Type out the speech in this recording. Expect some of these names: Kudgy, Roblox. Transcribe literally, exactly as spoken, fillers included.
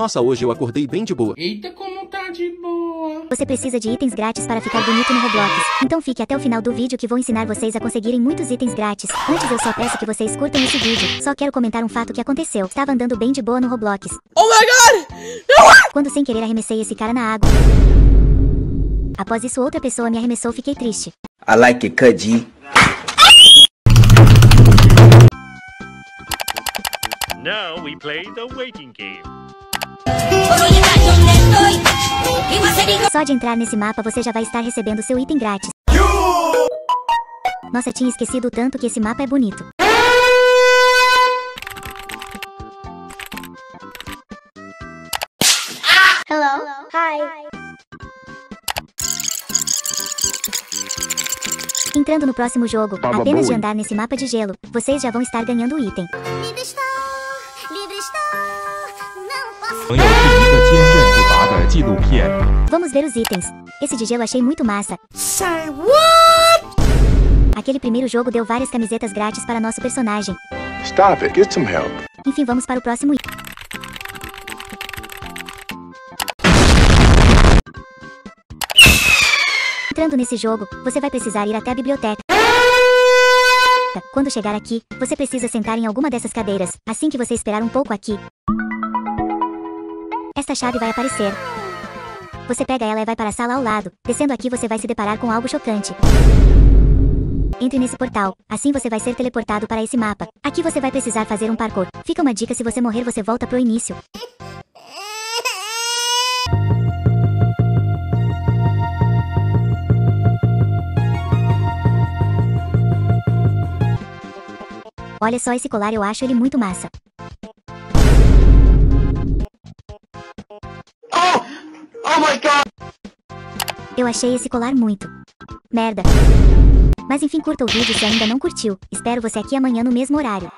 Nossa, hoje eu acordei bem de boa. Eita, como tá de boa. Você precisa de itens grátis para ficar bonito no Roblox. Então fique até o final do vídeo que vou ensinar vocês a conseguirem muitos itens grátis. Antes eu só peço que vocês curtam esse vídeo. Só quero comentar um fato que aconteceu. Estava andando bem de boa no Roblox. Oh my god! Quando sem querer arremessei esse cara na água. Após isso outra pessoa me arremessou, fiquei triste. I like it, Kudgy. Now we play the waiting game. Só de entrar nesse mapa você já vai estar recebendo seu item grátis. Nossa, tinha esquecido o tanto que esse mapa é bonito. Hello. Hi. Entrando no próximo jogo, apenas de andar nesse mapa de gelo, vocês já vão estar ganhando o item. Livre estou, livre estou, não posso... Vamos ver os itens. Esse de gelo achei muito massa. Aquele primeiro jogo deu várias camisetas grátis para nosso personagem. Stop it, get some help. Enfim, vamos para o próximo item. Entrando nesse jogo, você vai precisar ir até a biblioteca. Quando chegar aqui, você precisa sentar em alguma dessas cadeiras. Assim que você esperar um pouco aqui, esta chave vai aparecer. Você pega ela e vai para a sala ao lado. Descendo aqui você vai se deparar com algo chocante. Entre nesse portal, assim você vai ser teleportado para esse mapa. Aqui você vai precisar fazer um parkour. Fica uma dica: se você morrer você volta pro início. Olha só esse colar, eu acho ele muito massa. Oh! Oh my god! Eu achei esse colar muito merda. Mas enfim, curta o vídeo se ainda não curtiu. Espero você aqui amanhã no mesmo horário.